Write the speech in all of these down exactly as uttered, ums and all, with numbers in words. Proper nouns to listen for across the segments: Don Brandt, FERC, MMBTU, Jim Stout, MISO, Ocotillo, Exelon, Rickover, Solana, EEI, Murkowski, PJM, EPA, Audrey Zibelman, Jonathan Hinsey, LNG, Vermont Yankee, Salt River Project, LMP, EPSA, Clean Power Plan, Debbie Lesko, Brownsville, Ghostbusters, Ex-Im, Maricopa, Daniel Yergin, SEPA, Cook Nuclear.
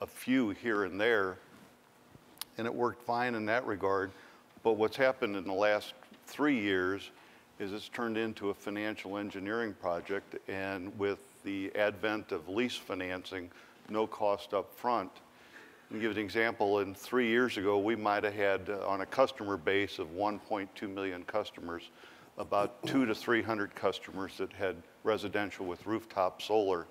a few here and there, and it worked fine in that regard. But what's happened in the last three years is it's turned into a financial engineering project, and with the advent of lease financing, no cost up front. I'll give an example, in three years ago, we might have had uh, on a customer base of one point two million customers, about two to three hundred customers that had residential with rooftop solar.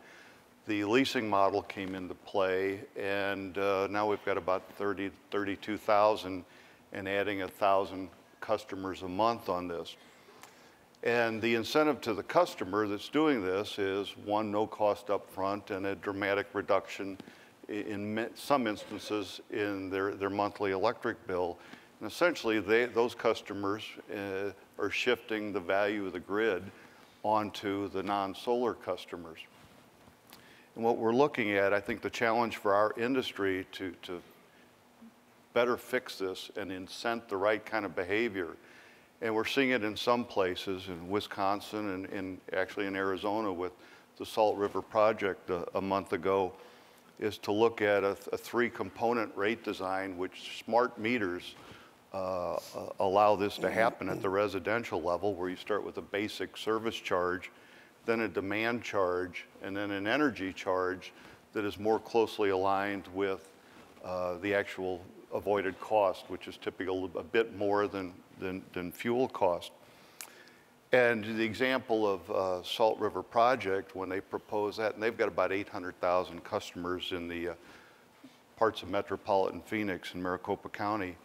The leasing model came into play, and uh, now we've got about thirty, thirty-two thousand and adding one thousand customers a month on this. And the incentive to the customer that's doing this is, one, no cost up front, and a dramatic reduction in some instances in their, their monthly electric bill. And essentially, they, those customers uh, are shifting the value of the grid onto the non-solar customers. And what we're looking at, I think the challenge for our industry to, to better fix this and incent the right kind of behavior. And we're seeing it in some places, in Wisconsin and in, actually in Arizona with the Salt River Project a, a month ago, is to look at a, a three-component rate design, which smart meters uh, allow this to happen at the residential level, where you start with a basic service charge, then a demand charge, and then an energy charge that is more closely aligned with uh, the actual avoided cost, which is typically a bit more than Than, than fuel cost. And the example of uh, Salt River Project, when they proposed that, and they've got about eight hundred thousand customers in the uh, parts of metropolitan Phoenix and Maricopa County,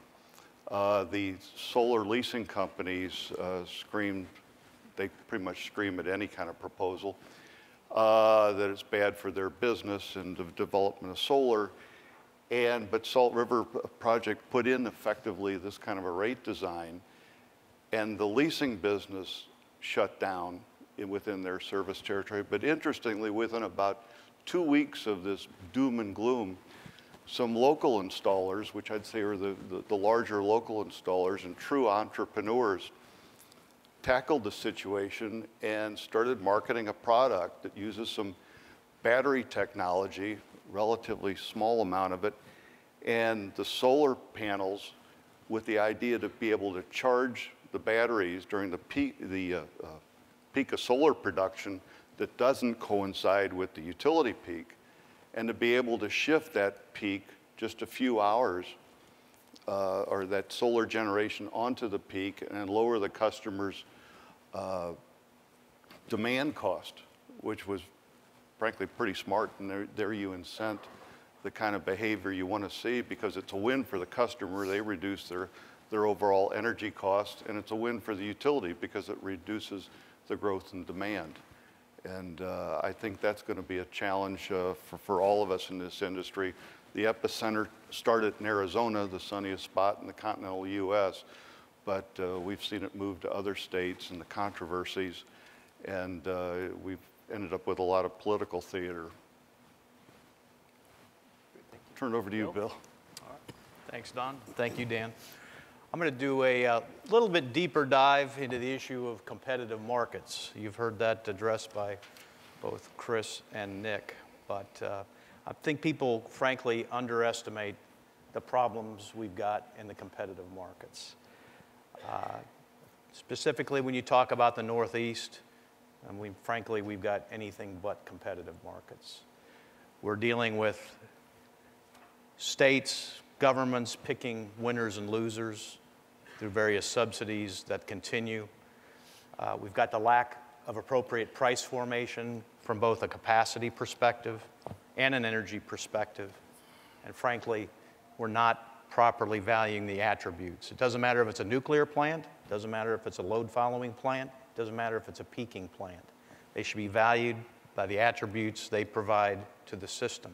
uh, the solar leasing companies uh, screamed, they pretty much scream at any kind of proposal, uh, that it's bad for their business and the development of solar. And, but Salt River Project put in effectively this kind of a rate design, and the leasing business shut down within their service territory. But interestingly, within about two weeks of this doom and gloom, some local installers, which I'd say are the, the, the larger local installers and true entrepreneurs, tackled the situation and started marketing a product that uses some battery technology, relatively small amount of it, and the solar panels with the idea to be able to charge the batteries during the peak, the uh, uh, peak of solar production that doesn't coincide with the utility peak, and to be able to shift that peak just a few hours uh, or that solar generation onto the peak and lower the customer's uh, demand cost, which was frankly pretty smart, and there, there you incent the kind of behavior you want to see, because it's a win for the customer. They reduce their, their overall energy costs, and it's a win for the utility because it reduces the growth in demand. And uh, I think that's going to be a challenge uh, for, for all of us in this industry. The epicenter started in Arizona, the sunniest spot in the continental U S, but uh, we've seen it move to other states and the controversies, and uh, we've ended up with a lot of political theater. Turn it over to you, Bill. Bill. All right. Thanks, Don. Thank you, Dan. I'm going to do a uh, little bit deeper dive into the issue of competitive markets. You've heard that addressed by both Chris and Nick, but uh, I think people, frankly, underestimate the problems we've got in the competitive markets. Uh, specifically, when you talk about the Northeast, and we, frankly, we've got anything but competitive markets. We're dealing with states, governments picking winners and losers through various subsidies that continue. Uh, we've got the lack of appropriate price formation from both a capacity perspective and an energy perspective. And frankly, we're not properly valuing the attributes. It doesn't matter if it's a nuclear plant, it doesn't matter if it's a load-following plant, doesn't matter if it's a peaking plant. They should be valued by the attributes they provide to the system.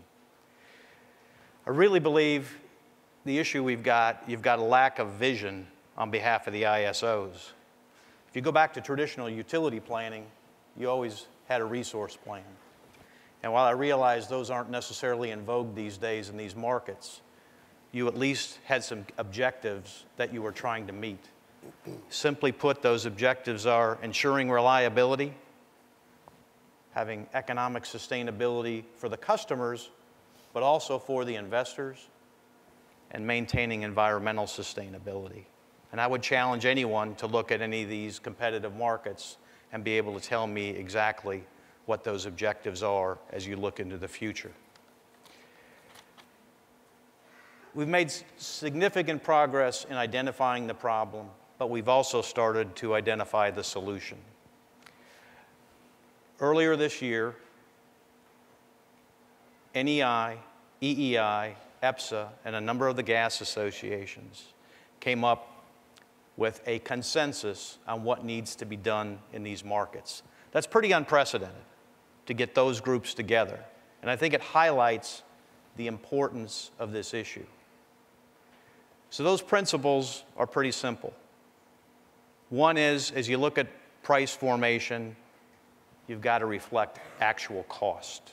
I really believe the issue we've got, you've got a lack of vision on behalf of the I S Os. If you go back to traditional utility planning, you always had a resource plan. And while I realize those aren't necessarily in vogue these days in these markets, you at least had some objectives that you were trying to meet. Simply put, those objectives are ensuring reliability, having economic sustainability for the customers, but also for the investors and maintaining environmental sustainability. And I would challenge anyone to look at any of these competitive markets and be able to tell me exactly what those objectives are as you look into the future. We've made significant progress in identifying the problem, but we've also started to identify the solution. Earlier this year, N E I, E E I, EPSA, and a number of the gas associations came up with a consensus on what needs to be done in these markets. That's pretty unprecedented to get those groups together. And I think it highlights the importance of this issue. So those principles are pretty simple. One is, as you look at price formation, you've got to reflect actual cost.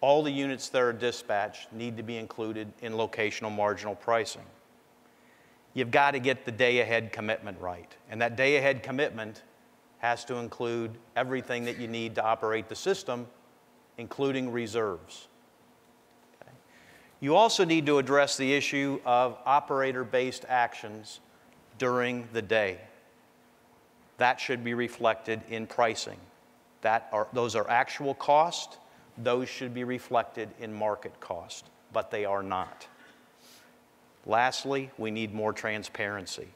All the units that are dispatched need to be included in locational marginal pricing. You've got to get the day-ahead commitment right. And that day-ahead commitment has to include everything that you need to operate the system, including reserves. Okay. You also need to address the issue of operator-based actions during the day. That should be reflected in pricing. That are, those are actual cost. Those should be reflected in market cost, but they are not. Lastly, we need more transparency.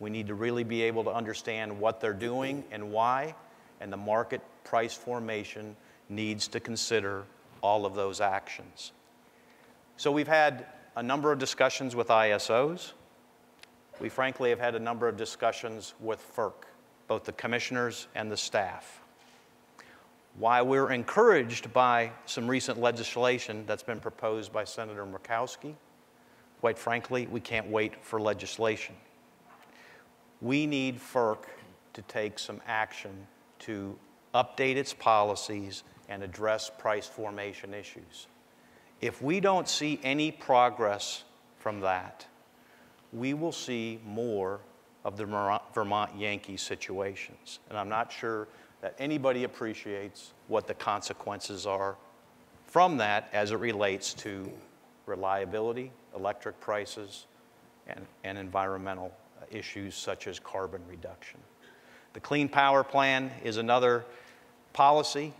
We need to really be able to understand what they're doing and why, and the market price formation needs to consider all of those actions. So we've had a number of discussions with I S Os. We frankly have had a number of discussions with FERC, both the commissioners and the staff. Why we're encouraged by some recent legislation that's been proposed by Senator Murkowski, quite frankly, we can't wait for legislation. We need FERC to take some action to update its policies and address price formation issues. If we don't see any progress from that, we will see more of the Vermont Yankee situations. And I'm not sure that anybody appreciates what the consequences are from that as it relates to reliability, electric prices, and, and environmental issues such as carbon reduction. The Clean Power Plan is another policy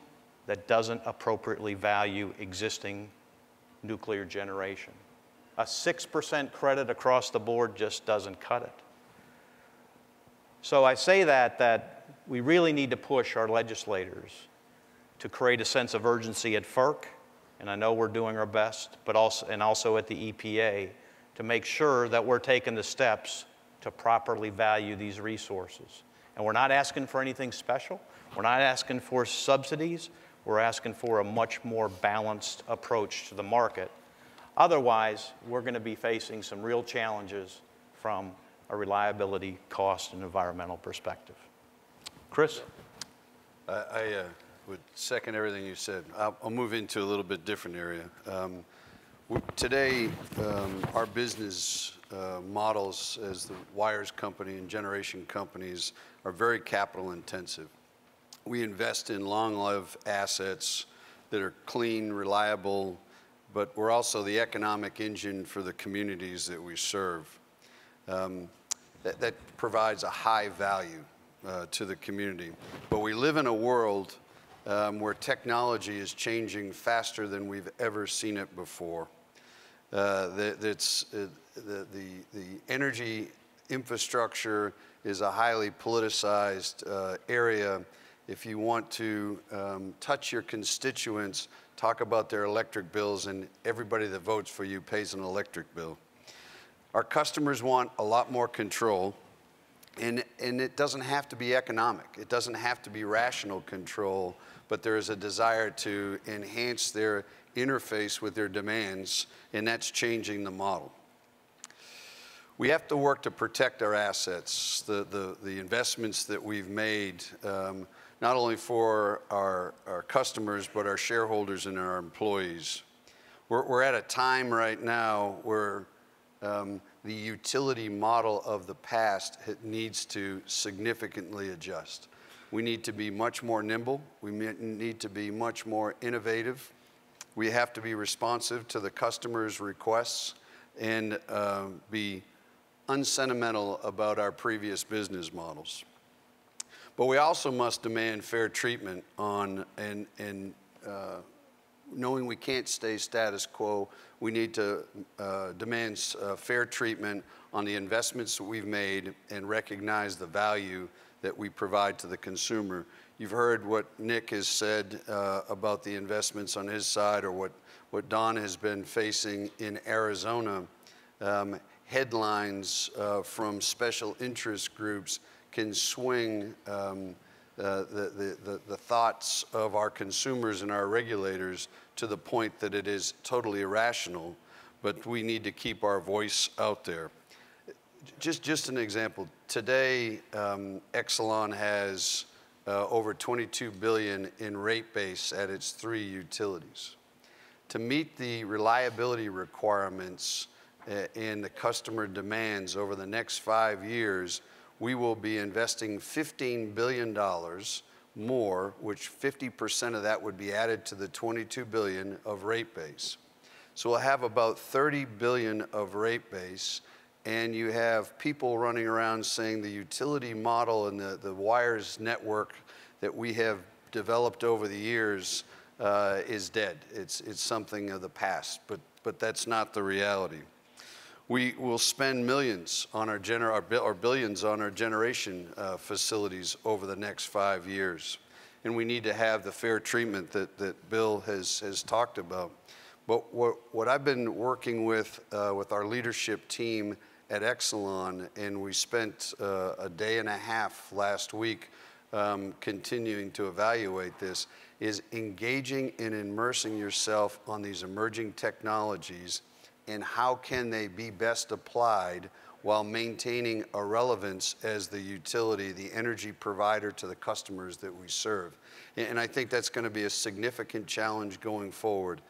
that doesn't appropriately value existing nuclear generation. A six percent credit across the board just doesn't cut it. So I say that, that we really need to push our legislators to create a sense of urgency at FERC, and I know we're doing our best, but also, and also at the E P A, to make sure that we're taking the steps to properly value these resources. And we're not asking for anything special. We're not asking for subsidies. We're asking for a much more balanced approach to the market. Otherwise, we're going to be facing some real challenges from a reliability, cost, and environmental perspective. Chris? I, I uh... would second everything you said. I'll, I'll move into a little bit different area. Um, today, um, our business uh, models as the wires company and generation companies are very capital intensive. We invest in long-lived assets that are clean, reliable, but we're also the economic engine for the communities that we serve. Um, that, that provides a high value uh, to the community. But we live in a world Um, where technology is changing faster than we've ever seen it before. Uh, the, that's, uh, the, the, the energy infrastructure is a highly politicized uh, area. If you want to um, touch your constituents, talk about their electric bills, and everybody that votes for you pays an electric bill. Our customers want a lot more control. And, and it doesn't have to be economic. It doesn't have to be rational control, but there is a desire to enhance their interface with their demands, and that's changing the model. We have to work to protect our assets, the, the, the investments that we've made, um, not only for our, our customers, but our shareholders and our employees. We're, we're at a time right now where um, the utility model of the past needs to significantly adjust. We need to be much more nimble. We need to be much more innovative. We have to be responsive to the customer's requests and uh, be unsentimental about our previous business models. But we also must demand fair treatment on, and, and uh, knowing we can't stay status quo, we need to uh, demand uh, fair treatment on the investments that we've made and recognize the value that we provide to the consumer. You've heard what Nick has said uh, about the investments on his side, or what, what Don has been facing in Arizona. Um, headlines uh, from special interest groups can swing um, uh, the, the, the thoughts of our consumers and our regulators to the point that it is totally irrational, but we need to keep our voice out there. Just, just an example, today um, Exelon has uh, over twenty-two billion dollars in rate base at its three utilities. To meet the reliability requirements uh, and the customer demands over the next five years, we will be investing fifteen billion dollars more, which fifty percent of that would be added to the twenty-two billion dollars of rate base. So we'll have about thirty billion dollars of rate base, and you have people running around saying the utility model and the, the wires network that we have developed over the years uh, is dead. It's, it's something of the past, but, but that's not the reality. We will spend millions on our, gener our, or billions on our generation uh, facilities over the next five years. And we need to have the fair treatment that, that Bill has, has talked about. But what, what I've been working with, uh, with our leadership team at Exelon, and we spent uh, a day and a half last week um, continuing to evaluate this, is engaging and immersing yourself on these emerging technologies and how can they be best applied while maintaining a relevance as the utility, the energy provider to the customers that we serve. And I think that's going to be a significant challenge going forward,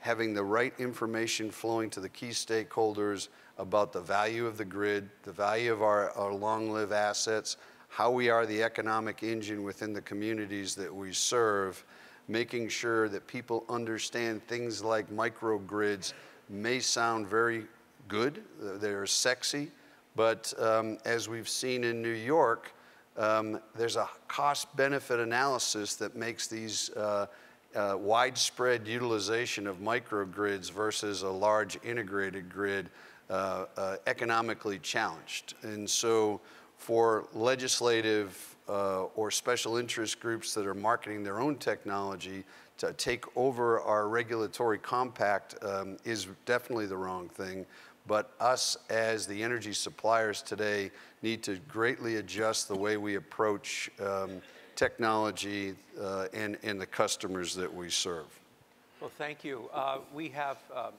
having the right information flowing to the key stakeholders about the value of the grid, the value of our, our long-lived assets, how we are the economic engine within the communities that we serve, making sure that people understand things like microgrids may sound very good, they're sexy, but um, as we've seen in New York, um, there's a cost-benefit analysis that makes these uh, Uh, widespread utilization of microgrids versus a large integrated grid uh, uh, economically challenged. And so for legislative uh, or special interest groups that are marketing their own technology to take over our regulatory compact um, is definitely the wrong thing. But us as the energy suppliers today need to greatly adjust the way we approach um, technology uh, and, and the customers that we serve. Well, thank you. Uh, we have um,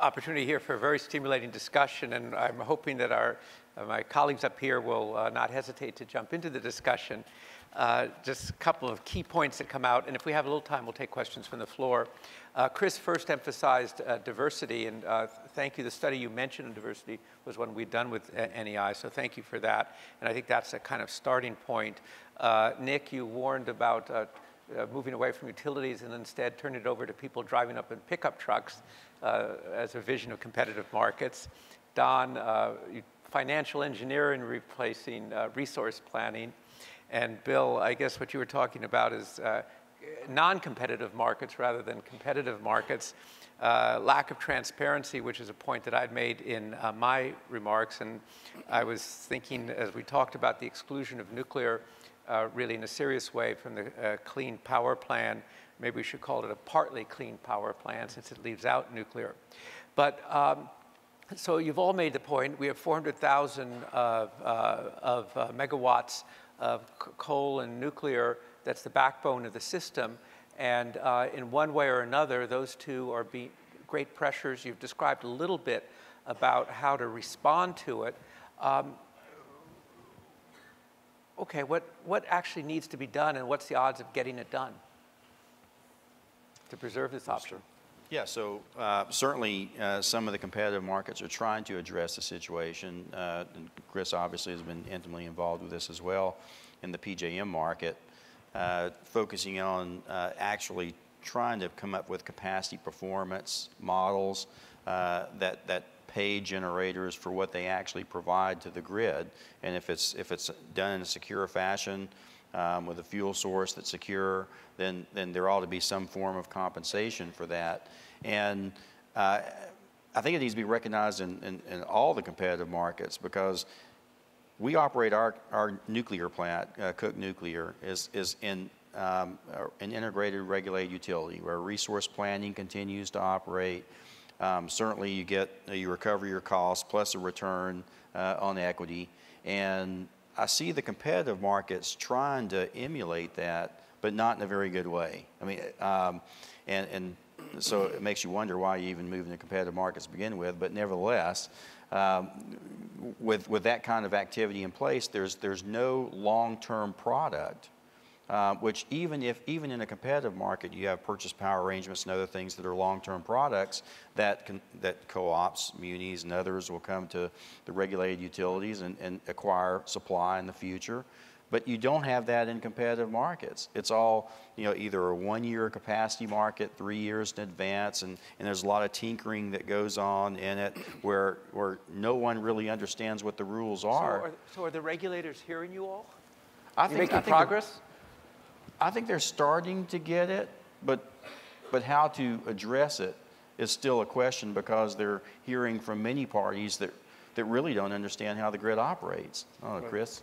opportunity here for a very stimulating discussion, and I'm hoping that our, uh, my colleagues up here will uh, not hesitate to jump into the discussion. Uh, just a couple of key points that come out, and if we have a little time, we'll take questions from the floor. Uh, Chris first emphasized uh, diversity, and uh, thank you. The study you mentioned on diversity was one we'd done with N E I, so thank you for that, and I think that's a kind of starting point. Uh, Nick, you warned about uh, uh, moving away from utilities and instead turn it over to people driving up in pickup trucks uh, as a vision of competitive markets. Don, uh, financial engineering replacing uh, resource planning. And Bill, I guess what you were talking about is uh, non-competitive markets rather than competitive markets. Uh, lack of transparency, which is a point that I'd made in uh, my remarks. And I was thinking as we talked about the exclusion of nuclear Uh, really in a serious way from the uh, Clean Power Plan. Maybe we should call it a partly Clean Power Plan since it leaves out nuclear. But um, so you've all made the point. We have four hundred thousand of, uh, of uh, megawatts of coal and nuclear. That's the backbone of the system. And uh, in one way or another, those two are be great pressures. You've described a little bit about how to respond to it. Um, Okay, what, what actually needs to be done, and what's the odds of getting it done to preserve this option? Yeah, so uh, certainly uh, some of the competitive markets are trying to address the situation. Uh, and Chris obviously has been intimately involved with this as well in the P J M market, uh, focusing on uh, actually trying to come up with capacity performance models uh, that, that pay generators for what they actually provide to the grid. And if it's, if it's done in a secure fashion, um, with a fuel source that's secure, then, then there ought to be some form of compensation for that. And uh, I think it needs to be recognized in, in, in all the competitive markets, because we operate our, our nuclear plant, uh, Cook Nuclear, is, is in um, an integrated regulated utility where resource planning continues to operate. Um, certainly you get, you recover your costs plus a return uh, on equity. And I see the competitive markets trying to emulate that, but not in a very good way. I mean, um, and, and so it makes you wonder why you even move into competitive markets to begin with, but nevertheless, um, with, with that kind of activity in place, there's, there's no long-term product. Uh, which even if, even in a competitive market, you have purchase power arrangements and other things that are long-term products that, can, that co-ops, munis, and others will come to the regulated utilities and, and acquire supply in the future. But you don't have that in competitive markets. It's all, you know, either a one-year capacity market, three years in advance, and, and there's a lot of tinkering that goes on in it where, where no one really understands what the rules are. So are, so are the regulators hearing you all? I think, You're making I think progress? The, I think they're starting to get it, but but how to address it is still a question, because they're hearing from many parties that that really don't understand how the grid operates. Oh, Chris,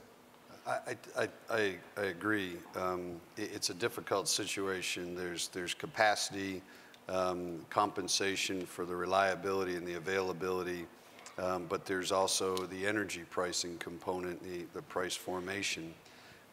I I I, I agree. Um, it, it's a difficult situation. There's there's capacity um, compensation for the reliability and the availability, um, but there's also the energy pricing component, the the price formation.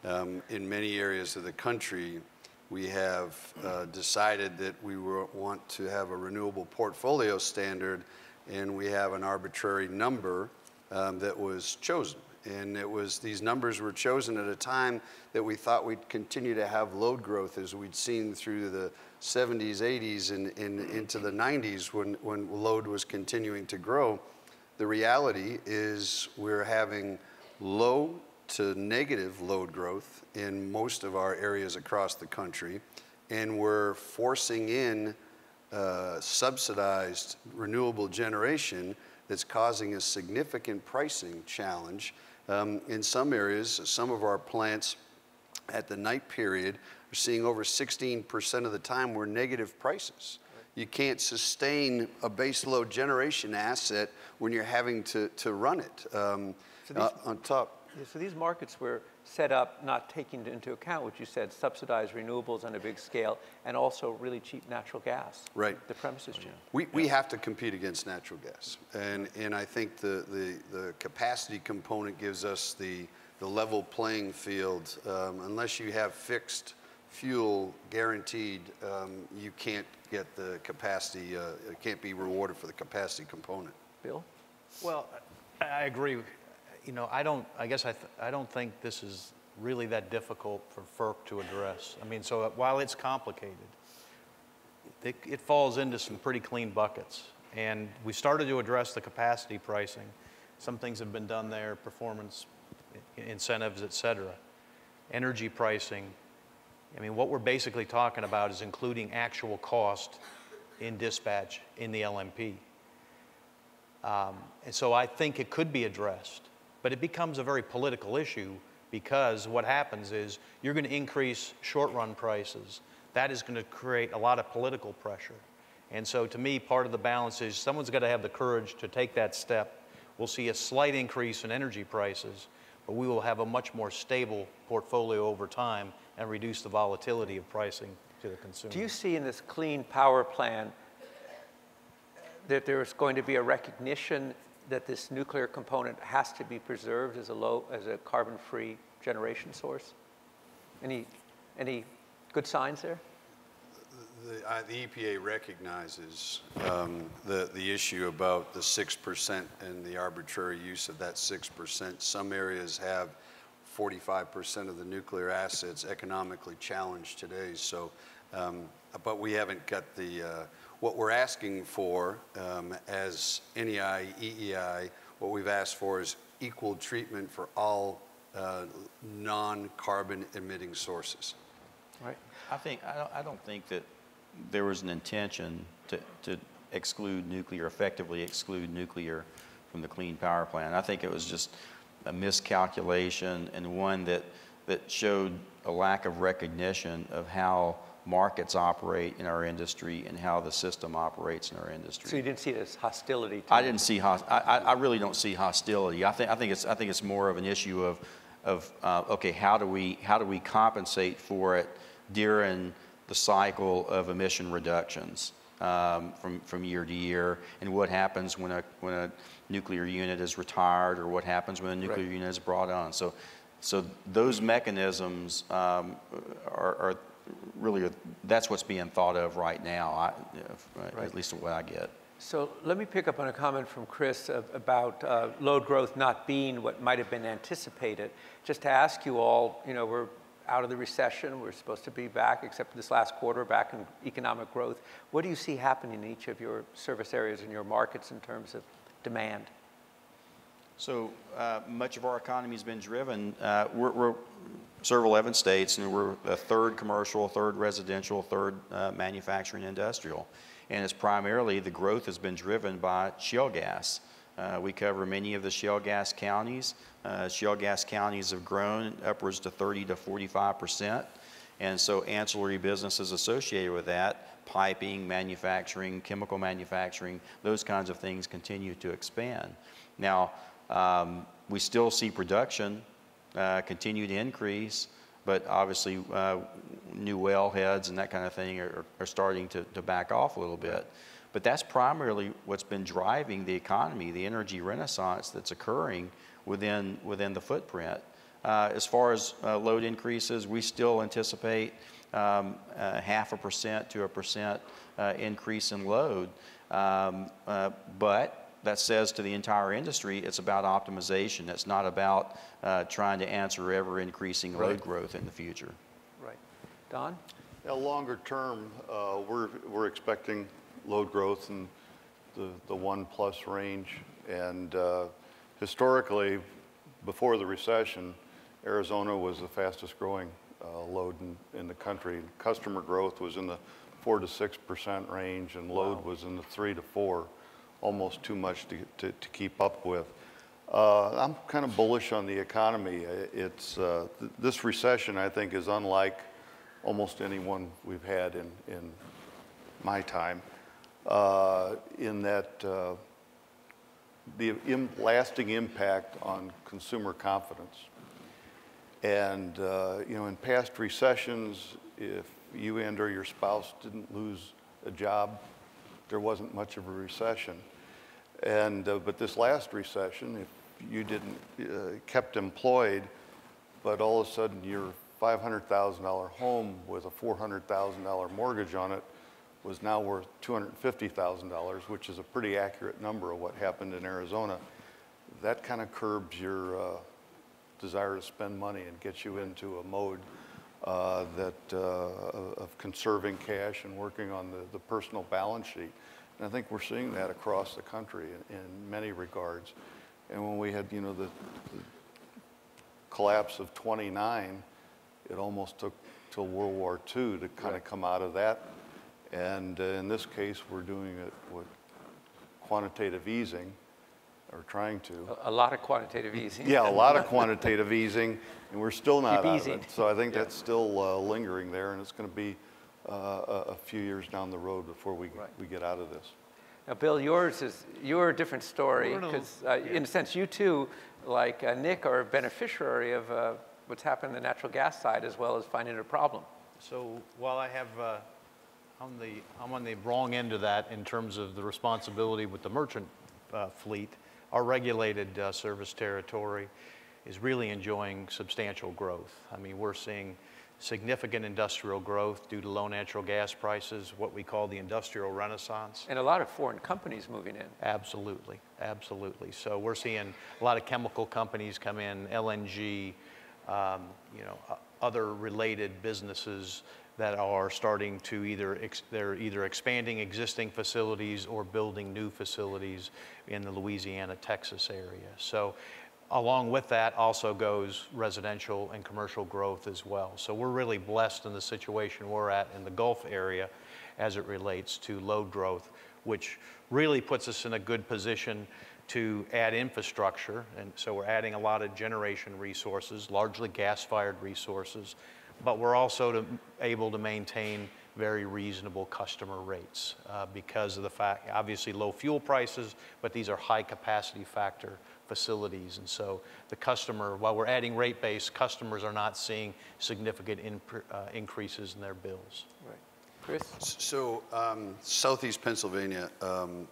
Um, in many areas of the country, we have uh, decided that we want to have a renewable portfolio standard, and we have an arbitrary number um, that was chosen. And it was, these numbers were chosen at a time that we thought we'd continue to have load growth as we'd seen through the seventies, eighties, and, and into the nineties when, when load was continuing to grow. The reality is we're having low to negative load growth in most of our areas across the country, and we're forcing in uh, subsidized renewable generation that's causing a significant pricing challenge. Um, in some areas, some of our plants at the night period are seeing over sixteen percent of the time we're negative prices. You can't sustain a base load generation asset when you're having to, to run it um, so uh, on top. So these markets were set up not taking into account what you said, subsidized renewables on a big scale, and also really cheap natural gas. Right. The premises cheap. We, yeah. we have to compete against natural gas. And, and I think the, the, the capacity component gives us the, the level playing field. Um, unless you have fixed fuel guaranteed, um, you can't get the capacity, uh, it can't be rewarded for the capacity component. Bill? Well, I agree. You know, I don't, I guess I, th I don't think this is really that difficult for FERC to address. I mean, so while it's complicated, it, it falls into some pretty clean buckets. And we started to address the capacity pricing. Some things have been done there, performance incentives, et cetera. Energy pricing. I mean, what we're basically talking about is including actual cost in dispatch in the L M P. Um, and so I think it could be addressed. But it becomes a very political issue, because what happens is you're going to increase short-run prices. That is going to create a lot of political pressure. And so to me, part of the balance is someone's got to have the courage to take that step. We'll see a slight increase in energy prices, but we will have a much more stable portfolio over time and reduce the volatility of pricing to the consumer. Do you see in this Clean Power Plan that there is going to be a recognition that this nuclear component has to be preserved as a low, as a carbon-free generation source? Any, any good signs there? The, the, uh, the E P A recognizes um, the, the issue about the six percent and the arbitrary use of that six percent. Some areas have forty-five percent of the nuclear assets economically challenged today. So, um, but we haven't got the, uh, what we're asking for um, as N E I, E E I, what we've asked for is equal treatment for all uh, non-carbon emitting sources. Right. I think I don't, I don't think that there was an intention to, to exclude nuclear, effectively exclude nuclear from the Clean Power Plan. I think it was just a miscalculation, and one that, that showed a lack of recognition of how markets operate in our industry and how the system operates in our industry. So you didn't see this hostility? To I didn't see, I, I really don't see hostility. I think, I think it's, I think it's more of an issue of, of uh, okay, how do we, how do we compensate for it during the cycle of emission reductions um, from, from year to year, and what happens when a, when a nuclear unit is retired, or what happens when a nuclear right. unit is brought on. So, so those mechanisms um, are, are really, that's what's being thought of right now, I, right. at least what I get. So let me pick up on a comment from Chris about uh, load growth not being what might have been anticipated. Just to ask you all, you know, we're out of the recession, we're supposed to be back, except for this last quarter, back in economic growth. What do you see happening in each of your service areas and your markets in terms of demand? So uh, much of our economy has been driven. Uh, we're, we're serve eleven states, and we're a third commercial, third residential, third uh, manufacturing industrial. And it's primarily, the growth has been driven by shale gas. Uh, we cover many of the shale gas counties. Uh, shale gas counties have grown upwards to thirty to forty-five percent. And so ancillary businesses associated with that, piping, manufacturing, chemical manufacturing, those kinds of things continue to expand. Now, um, we still see production Uh, continue to increase, but obviously uh, new wellheads and that kind of thing are, are starting to, to back off a little bit. But that's primarily what's been driving the economy, the energy renaissance that's occurring within, within the footprint. Uh, as far as uh, load increases, we still anticipate um, uh, half a percent to a percent uh, increase in load, um, uh, but that says to the entire industry, it's about optimization. It's not about uh, trying to answer ever-increasing right. load growth in the future. Right. Don? Yeah, longer term, uh, we're, we're expecting load growth in the, the one-plus range. And uh, historically, before the recession, Arizona was the fastest-growing uh, load in, in the country. Customer growth was in the four to six percent range, and load wow. was in the three to four. Almost too much to, to, to keep up with. Uh, I'm kind of bullish on the economy. It's, uh, th this recession, I think, is unlike almost anyone we've had in, in my time, uh, in that uh, the im lasting impact on consumer confidence. And, uh, you know, in past recessions, if you and or your spouse didn't lose a job, there wasn't much of a recession. And, uh, but this last recession, if you didn't, uh, kept employed, but all of a sudden your five hundred thousand dollar home with a four hundred thousand dollar mortgage on it was now worth two hundred fifty thousand dollars, which is a pretty accurate number of what happened in Arizona. That kind of curbs your uh, desire to spend money and gets you into a mode Uh, that uh, of conserving cash and working on the, the personal balance sheet. And I think we're seeing that across the country in, in many regards. And when we had, you know, the, the collapse of twenty-nine, it almost took till World War two to kind of come out of that. And uh, in this case, we're doing it with quantitative easing, or trying to. A, a lot of quantitative easing. Yeah, a lot of quantitative easing, and we're still not out of it. So I think yeah. that's still uh, lingering there, and it's going to be uh, a few years down the road before we, right. we get out of this. Now, Bill, yours is, you're a different story, because uh, yeah. in a sense, you too, like uh, Nick, are a beneficiary of uh, what's happened on the natural gas side, as well as finding it a problem. So while I have, uh, I'm, the, I'm on the wrong end of that in terms of the responsibility with the merchant uh, fleet, our regulated uh, service territory is really enjoying substantial growth. I mean, we're seeing significant industrial growth due to low natural gas prices, what we call the industrial renaissance. And a lot of foreign companies moving in. Absolutely, absolutely. So we're seeing a lot of chemical companies come in, L N G, um, you know, other related businesses that are starting to either, ex they're either expanding existing facilities or building new facilities in the Louisiana, Texas area. So along with that also goes residential and commercial growth as well. So we're really blessed in the situation we're at in the Gulf area as it relates to load growth, which really puts us in a good position to add infrastructure. And so we're adding a lot of generation resources, largely gas-fired resources, but we're also to, able to maintain very reasonable customer rates uh, because of the fact, obviously low fuel prices, but these are high capacity factor facilities. And so the customer, while we're adding rate base, customers are not seeing significant in, uh, increases in their bills. Right. Chris? So um, Southeast Pennsylvania, um,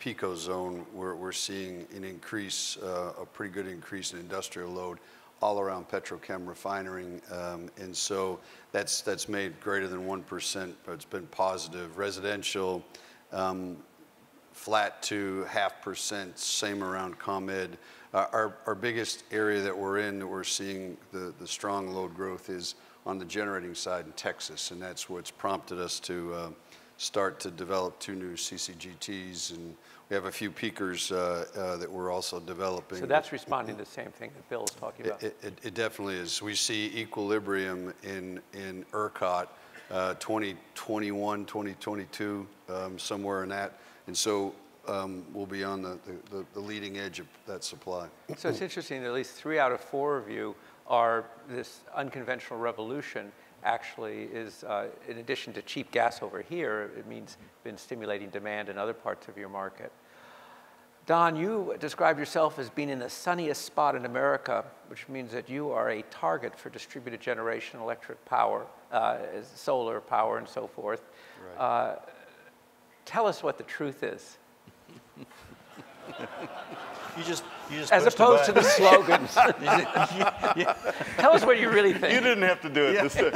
PICO zone, we're, we're seeing an increase, uh, a pretty good increase in industrial load all around petrochem refining, um, and so that's that's made greater than one percent, but it's been positive. Residential, um, flat to half percent, same around ComEd. Uh, our, our biggest area that we're in, that we're seeing the, the strong load growth is on the generating side in Texas, and that's what's prompted us to uh, start to develop two new C C G Ts, and we have a few peakers uh, uh, that we're also developing. So that's responding to the same thing that Bill is talking about. It, it, it definitely is. We see equilibrium in, in ERCOT uh, twenty twenty-one, twenty twenty-two, um, somewhere in that. And so um, we'll be on the, the, the leading edge of that supply. So it's interesting that at least three out of four of you are this unconventional revolution actually is, uh, in addition to cheap gas over here, it means been stimulating demand in other parts of your market. Don, you described yourself as being in the sunniest spot in America, which means that you are a target for distributed generation, electric power, uh, solar power, and so forth. Right. Uh, tell us what the truth is. You just, you just as opposed to the slogans. Tell us what you really think. You didn't have to do it yeah. this time.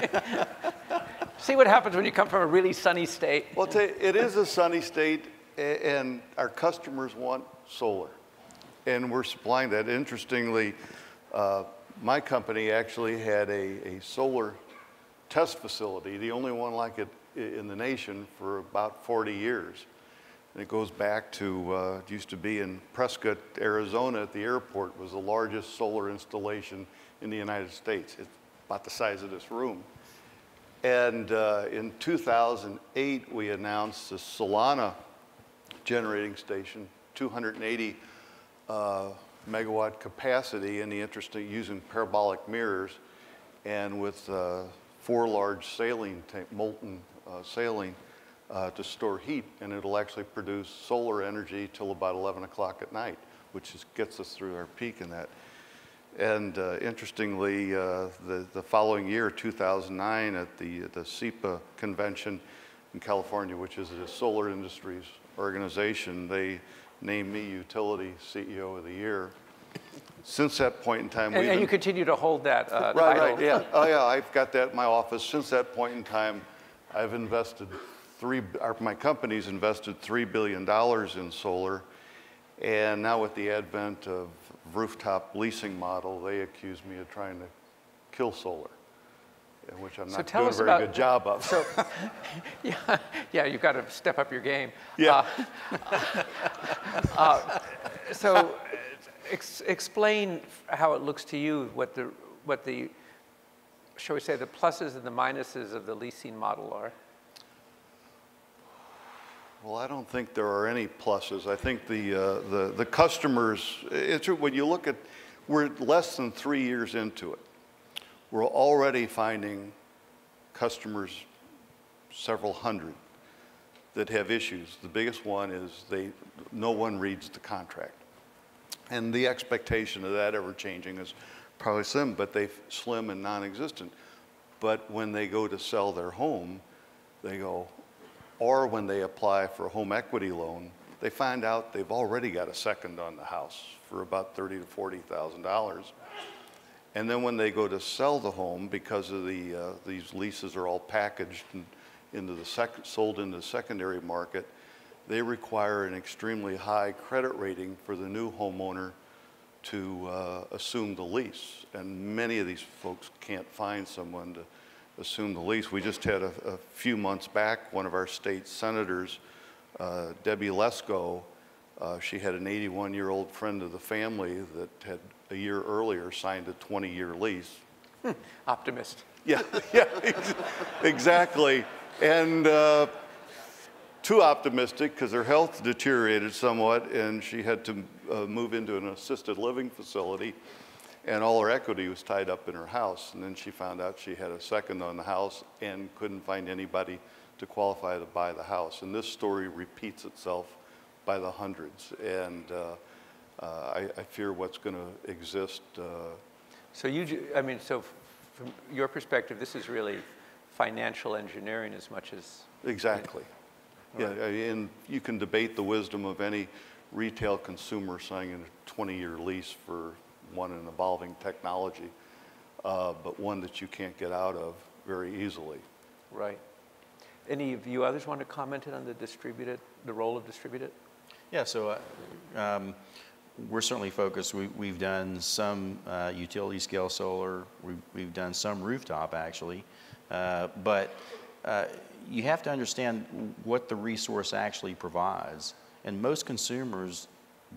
See what happens when you come from a really sunny state. Well, it is a sunny state, and our customers want solar, and we're supplying that. Interestingly, uh, my company actually had a, a solar test facility, the only one like it in the nation, for about forty years. And it goes back to, uh, it used to be in Prescott, Arizona at the airport, was the largest solar installation in the United States. It's about the size of this room. And uh, in two thousand eight, we announced the Solana generating station, two hundred eighty uh, megawatt capacity, in the interesting, using parabolic mirrors, and with uh, four large saline, molten uh, saline, Uh, to store heat, and it'll actually produce solar energy till about eleven o'clock at night, which is, gets us through our peak in that. And uh, interestingly, uh, the, the following year, two thousand nine, at the, the SEPA convention in California, which is a solar industries organization, they named me Utility C E O of the Year. Since that point in time, and, we've and been, you continue to hold that uh, right, title. Right, yeah. Oh, yeah, I've got that in my office. Since that point in time, I've invested Three, our, my company's invested three billion dollars in solar, and now with the advent of rooftop leasing model, they accuse me of trying to kill solar, which I'm so not doing a very about, good job of. So, yeah, yeah, you've got to step up your game. Yeah. Uh, uh, so ex explain how it looks to you, what the, what the, shall we say, the pluses and the minuses of the leasing model are. Well, I don't think there are any pluses. I think the, uh, the, the customers, it's, when you look at, we're less than three years into it. We're already finding customers, several hundred, that have issues. The biggest one is they, no one reads the contract. And the expectation of that ever changing is probably slim, but they slim and non-existent. But when they go to sell their home, they go, or when they apply for a home equity loan, they find out they've already got a second on the house for about thirty to forty thousand dollars, and then when they go to sell the home, because of the uh, these leases are all packaged and into the second sold into the secondary market, they require an extremely high credit rating for the new homeowner to uh, assume the lease, and many of these folks can't find someone to assume the lease. We just had a, a few months back, one of our state senators, uh, Debbie Lesko, uh, she had an eighty-one-year-old friend of the family that had a year earlier signed a twenty-year lease. Hmm. Optimist. Yeah, yeah, exactly. And uh, too optimistic because her health deteriorated somewhat, and she had to uh, move into an assisted living facility, and all her equity was tied up in her house. And then she found out she had a second on the house and couldn't find anybody to qualify to buy the house. And this story repeats itself by the hundreds. And uh, uh, I, I fear what's going to exist. Uh, so you, I mean, so from your perspective, this is really financial engineering as much as... Exactly. Yeah, right. And you can debate the wisdom of any retail consumer signing a twenty-year lease for one in evolving technology, uh, but one that you can't get out of very easily. Right. Any of you others want to comment on the distributed, the role of distributed? Yeah, so uh, um, we're certainly focused. We, we've done some uh, utility scale solar. We, we've done some rooftop, actually. Uh, but uh, you have to understand what the resource actually provides. And most consumers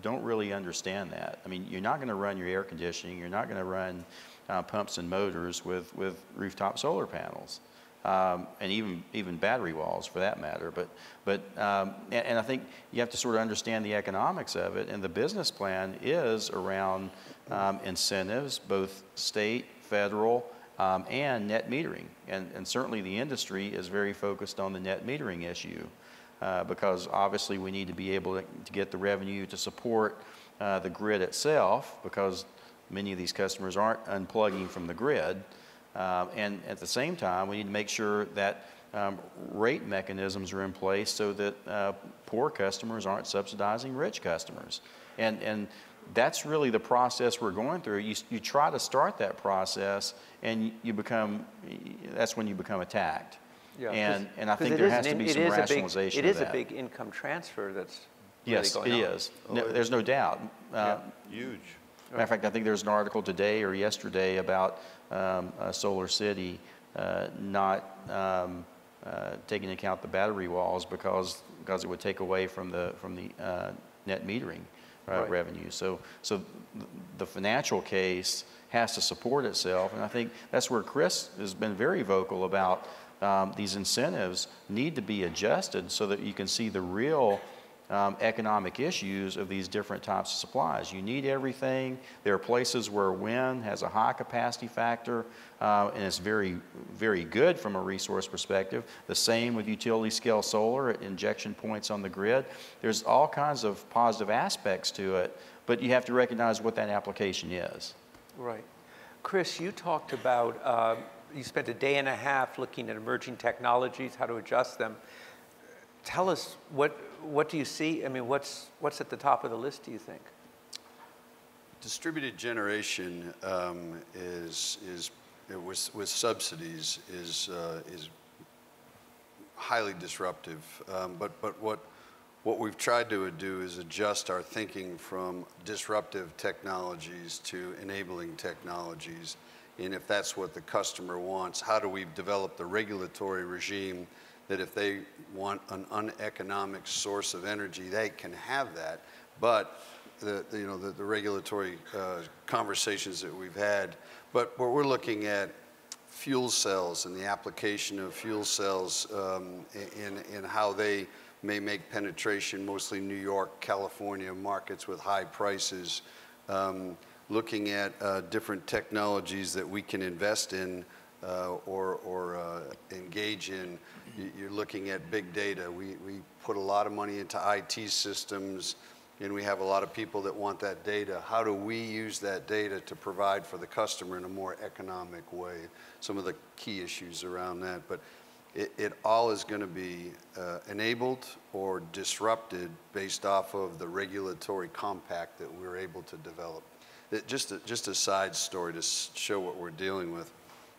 don't really understand that. I mean, you're not going to run your air conditioning. You're not going to run uh, pumps and motors with, with rooftop solar panels. Um, and even even battery walls for that matter, but but um, and, and I think you have to sort of understand the economics of it, and the business plan is around um, incentives, both state, federal, um, and net metering, and and certainly the industry is very focused on the net metering issue, uh, because obviously we need to be able to, to get the revenue to support uh, the grid itself, because many of these customers aren't unplugging from the grid. Um, and at the same time, we need to make sure that um, rate mechanisms are in place so that uh, poor customers aren't subsidizing rich customers. And, and that's really the process we're going through. You, you try to start that process, and you become, that's when you become attacked. Yeah, and, and I think there has to be some rationalization of that. It is a big income transfer that's really going on. Yes, it is. No, there's no doubt. Uh, yeah, huge. Matter of fact, I think there's an article today or yesterday about um, uh, Solar City uh, not um, uh, taking into account the battery walls because because it would take away from the from the uh, net metering uh, right. revenue. So so the financial case has to support itself, and I think that's where Chris has been very vocal about um, these incentives need to be adjusted so that you can see the real. Um, economic issues of these different types of supplies. You need everything. There are places where wind has a high capacity factor uh, and it's very, very good from a resource perspective. The same with utility scale solar at injection points on the grid. There's all kinds of positive aspects to it, but you have to recognize what that application is. Right. Chris, you talked about, uh, you spent a day and a half looking at emerging technologies, how to adjust them. Tell us, what, what do you see? I mean, what's, what's at the top of the list, do you think? Distributed generation um, is, is it was, with subsidies is, uh, is highly disruptive. Um, but but what, what we've tried to do is adjust our thinking from disruptive technologies to enabling technologies. And if that's what the customer wants, how do we develop the regulatory regime that if they want an uneconomic source of energy, they can have that. But the, the you know, the, the regulatory uh, conversations that we've had, but what we're looking at fuel cells and the application of fuel cells um, in, in how they may make penetration, mostly New York, California markets with high prices, um, looking at uh, different technologies that we can invest in Uh, or, or uh, engage in. You're looking at big data. We, we put a lot of money into I T systems, and we have a lot of people that want that data. How do we use that data to provide for the customer in a more economic way? Some of the key issues around that. But it, it all is going to be uh, enabled or disrupted based off of the regulatory compact that we're able to develop. It, just, a, just a side story to show what we're dealing with.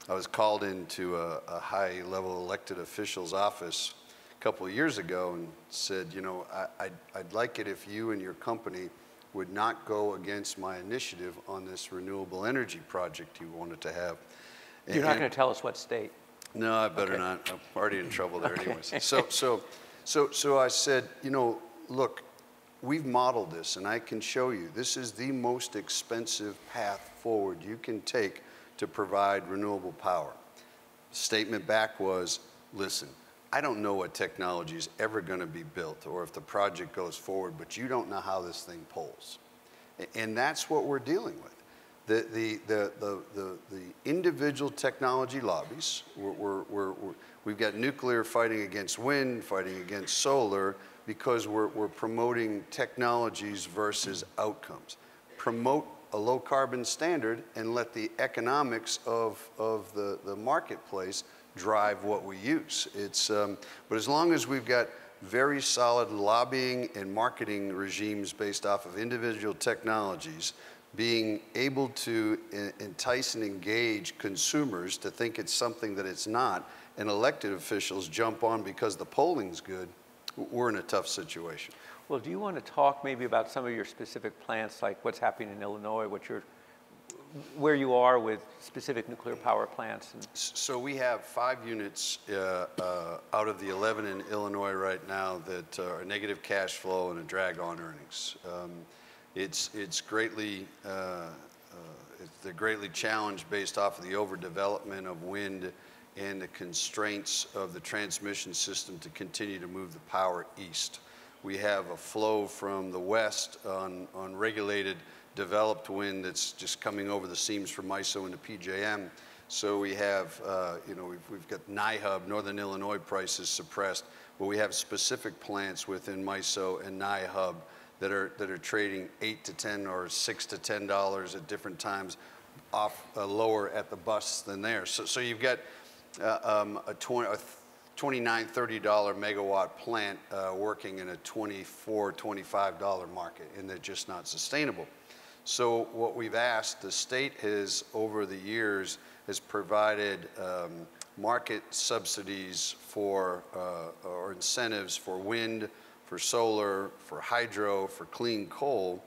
I was called into a, a high-level elected official's office a couple of years ago and said, you know, I, I'd, I'd like it if you and your company would not go against my initiative on this renewable energy project you wanted to have. You're and, not going to tell us what state? No, I better okay. not. I'm already in trouble there okay. anyways. So, so, so, so I said, you know, look, we've modeled this, and I can show you. This is the most expensive path forward you can take to provide renewable power. Statement back was, listen, I don't know what technology is ever going to be built or if the project goes forward, but you don't know how this thing polls. And that's what we're dealing with. The, the, the, the, the, the individual technology lobbies, we're, we're, we're, we're, we've got nuclear fighting against wind, fighting against solar, because we're, we're promoting technologies versus outcomes. Promote a low carbon standard and let the economics of, of the, the marketplace drive what we use. It's, um, but as long as we've got very solid lobbying and marketing regimes based off of individual technologies, being able to entice and engage consumers to think it's something that it's not, and elected officials jump on because the polling's good, we're in a tough situation. Well, do you want to talk maybe about some of your specific plants, like what's happening in Illinois, what you're, where you are with specific nuclear power plants? And so we have five units uh, uh, out of the eleven in Illinois right now that are negative cash flow and a drag on earnings. Um, It's, it's greatly, uh, uh, it's, they're greatly challenged based off of the overdevelopment of wind and the constraints of the transmission system to continue to move the power east. We have a flow from the west on, on regulated developed wind that's just coming over the seams from MISO into P J M. So we have, uh, you know, we've, we've got N I H U B, Northern Illinois prices suppressed, but we have specific plants within MISO and N I H U B that are, that are trading eight to ten or six to ten dollars at different times off uh, lower at the bus than there. So, so you've got uh, um, a, twenty-nine, thirty dollar megawatt plant uh, working in a twenty-four, twenty-five dollar market, and they're just not sustainable. So what we've asked, the state has over the years has provided um, market subsidies for uh, or incentives for wind, for solar, for hydro, for clean coal.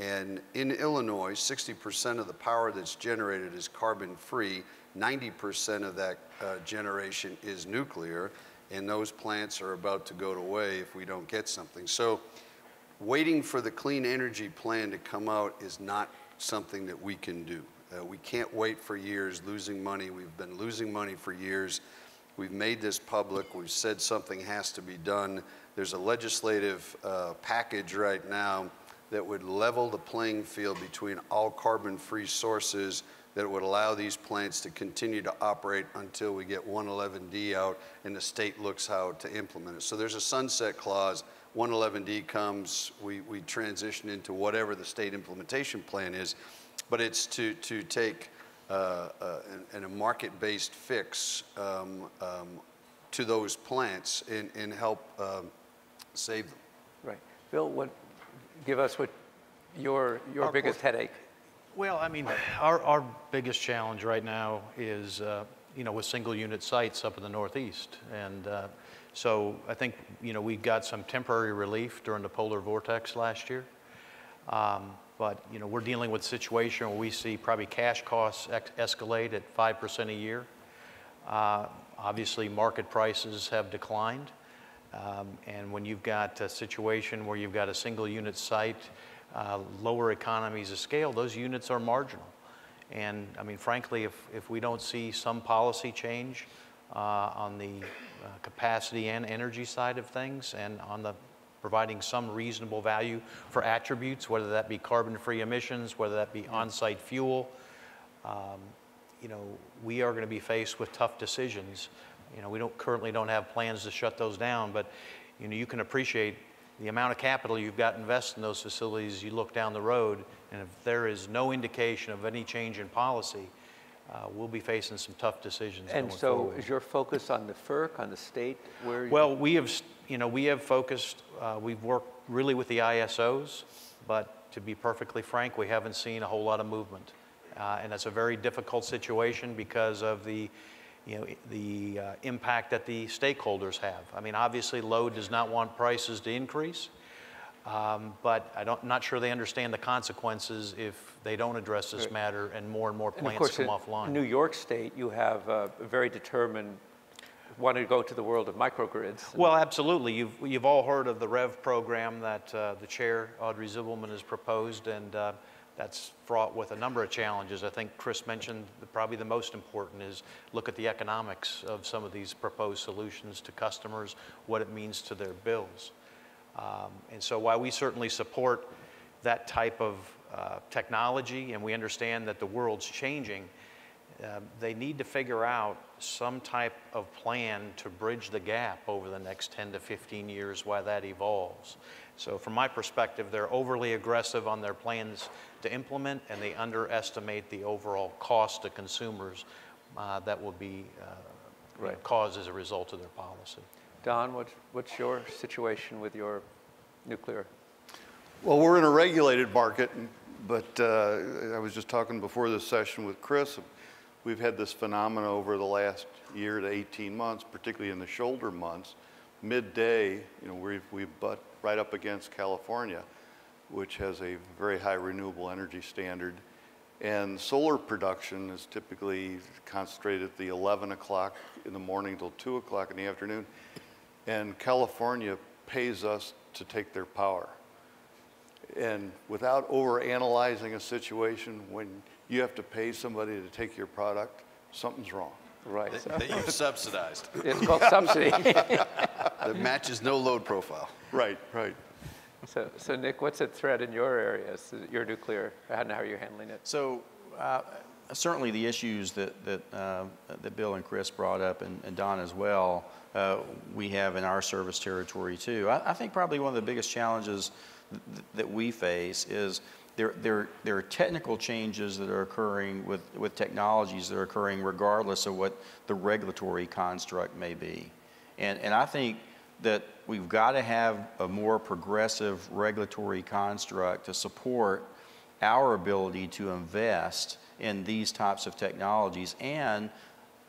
And in Illinois, sixty percent of the power that's generated is carbon-free. ninety percent of that uh, generation is nuclear, and those plants are about to go away if we don't get something. So waiting for the clean energy plan to come out is not something that we can do. Uh, we can't wait for years losing money. We've been losing money for years. We've made this public. We've said something has to be done. There's a legislative uh, package right now that would level the playing field between all carbon-free sources that would allow these plants to continue to operate until we get one eleven D out and the state looks how to implement it. So there's a sunset clause. one eleven D comes, we, we transition into whatever the state implementation plan is, but it's to, to take Uh, uh, and, and a market-based fix um, um, to those plants and, and help um, save them. Right. Bill, what, give us what your, your our biggest course. headache. Well, I mean, our, our biggest challenge right now is, uh, you know, with single-unit sites up in the Northeast. And uh, so I think, you know, we got some temporary relief during the polar vortex last year. Um, But you know, we're dealing with a situation where we see probably cash costs ex escalate at five percent a year. Uh, obviously, market prices have declined. Um, and when you've got a situation where you've got a single unit site, uh, lower economies of scale, those units are marginal. And I mean, frankly, if, if we don't see some policy change uh, on the uh, capacity and energy side of things, and on the providing some reasonable value for attributes, whether that be carbon-free emissions, whether that be on-site fuel. Um, you know, we are going to be faced with tough decisions. You know, we don't currently don't have plans to shut those down, but you know, you can appreciate the amount of capital you've got invested in those facilities. You look down the road, and if there is no indication of any change in policy, Uh, we'll be facing some tough decisions. And so forward. Is your focus on the FERC, on the state? Where well, we have, you know, we have focused, uh, we've worked really with the I S Os, but to be perfectly frank, we haven't seen a whole lot of movement. Uh, and that's a very difficult situation because of the, you know, the uh, impact that the stakeholders have. I mean, obviously load does not want prices to increase, Um, but I don't, not sure they understand the consequences if they don't address this matter and more and more plants come offline. In New York State, you have a very determined want to go to the world of microgrids. Well, absolutely. You've, you've all heard of the REV program that uh, the chair, Audrey Zibelman, has proposed, and uh, That's fraught with a number of challenges. I think Chris mentioned the, probably the most important is look at the economics of some of these proposed solutions to customers, what it means to their bills. Um, and so while we certainly support that type of uh, technology and we understand that the world's changing, uh, they need to figure out some type of plan to bridge the gap over the next ten to fifteen years while that evolves. So from my perspective, they're overly aggressive on their plans to implement, and they underestimate the overall cost to consumers uh, that will be uh, right. you know, caused as a result of their policy. Don, what, what's your situation with your nuclear? Well, we're in a regulated market, but uh, I was just talking before this session with Chris. We've had this phenomena over the last year to eighteen months, particularly in the shoulder months. Midday, you know, we've, we've butt right up against California, which has a very high renewable energy standard. And solar production is typically concentrated at the eleven o'clock in the morning till two o'clock in the afternoon. And California pays us to take their power. And without overanalyzing a situation, when you have to pay somebody to take your product, something's wrong. Right. That, that you've subsidized. It's called subsidy. That matches no load profile. Right, right. So, so Nick, what's a threat in your areas, your nuclear, and how are you handling it? So uh, certainly the issues that, that, uh, that Bill and Chris brought up, and, and Don as well, uh, we have in our service territory too. I, I think probably one of the biggest challenges th that we face is There, there, there are technical changes that are occurring with, with technologies that are occurring regardless of what the regulatory construct may be. And, and I think that we've got to have a more progressive regulatory construct to support our ability to invest in these types of technologies and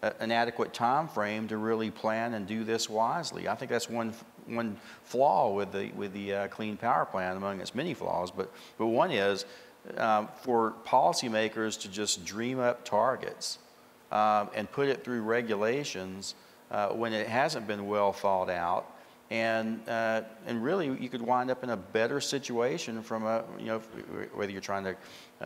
a, an adequate time frame to really plan and do this wisely. I think that's one One flaw with the with the uh, Clean Power Plan, among its many flaws, but but one is um, for policymakers to just dream up targets um, and put it through regulations uh, when it hasn't been well thought out, and uh, and really you could wind up in a better situation from a you know whether you're trying to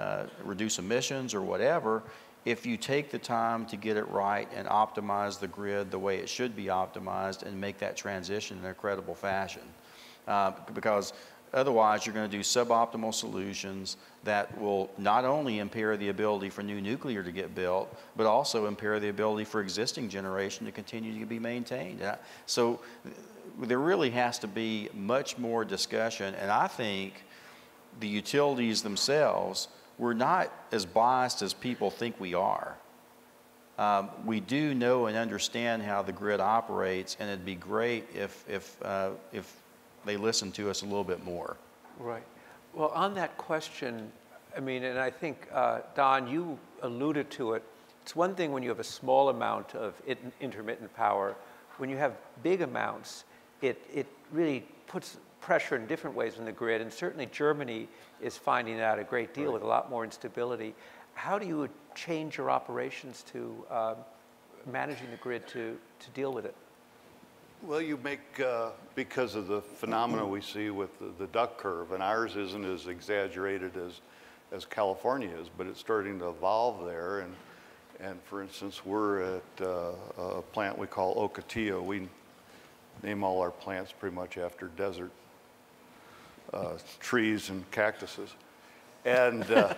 uh, reduce emissions or whatever. If you take the time to get it right and optimize the grid the way it should be optimized and make that transition in a credible fashion. Uh, because otherwise you're going to do suboptimal solutions that will not only impair the ability for new nuclear to get built, but also impair the ability for existing generation to continue to be maintained. And I, so there really has to be much more discussion, and I think the utilities themselves, we're not as biased as people think we are. Um, we do know and understand how the grid operates, and it'd be great if, if, uh, if they listened to us a little bit more. Right. Well, on that question, I mean, and I think, uh, Don, you alluded to it. It's one thing when you have a small amount of intermittent power. When you have big amounts, it, it really puts pressure in different ways in the grid, and certainly Germany is finding out a great deal right. with a lot more instability. How do you change your operations to uh, managing the grid to, to deal with it? Well, you make, uh, because of the phenomena we see with the, the duck curve, and ours isn't as exaggerated as, as California is, but it's starting to evolve there. And, and for instance, we're at uh, a plant we call Ocotillo. We name all our plants pretty much after desert Uh, trees and cactuses, and uh,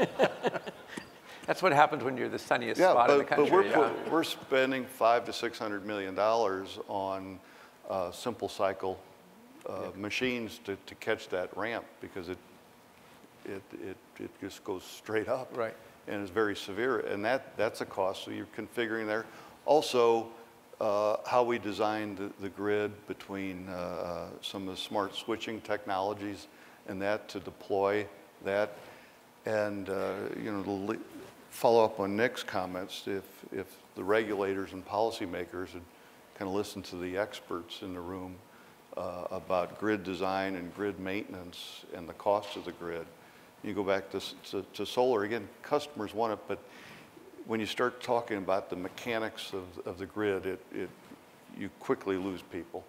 that's what happens when you're the sunniest yeah, spot but, in the country. But we're, yeah. we're, we're spending five to six hundred million dollars on uh, simple cycle uh, yeah. machines to, to catch that ramp because it it it it just goes straight up, right? And it's very severe, and that that's a cost. So you're configuring there. Also, Uh, how we designed the, the grid between uh, some of the smart switching technologies and that to deploy that, and uh, you know to follow up on Nick's comments. If if the regulators and policymakers had kind of listened to the experts in the room uh, about grid design and grid maintenance and the cost of the grid, you go back to to, to solar again. Customers want it, but when you start talking about the mechanics of, of the grid, it, it, you quickly lose people.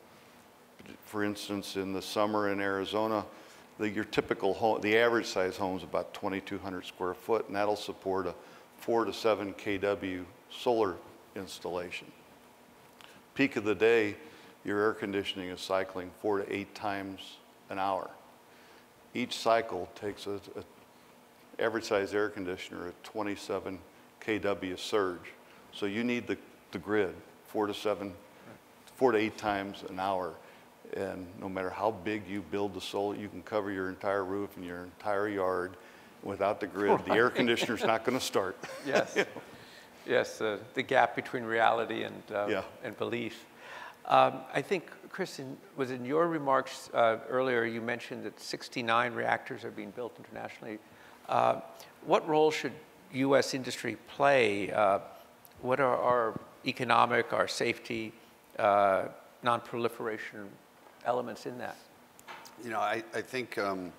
For instance, in the summer in Arizona, the, your typical home, the average size home is about twenty-two hundred square foot, and that'll support a four to seven kW solar installation. Peak of the day, your air conditioning is cycling four to eight times an hour. Each cycle takes a, a average size air conditioner at twenty-seven kW surge. So you need the, the grid four to seven, four to eight times an hour. And no matter how big you build the solar, you can cover your entire roof and your entire yard. Without the grid, right. The air conditioner's not going to start. Yes, you know? Yes, uh, the gap between reality and, uh, yeah. and belief. Um, I think, Kristen, was in your remarks uh, earlier, you mentioned that sixty-nine reactors are being built internationally. Uh, what role should U S industry play? Uh, what are our economic, our safety, uh, non-proliferation elements in that? You know, I, I think um,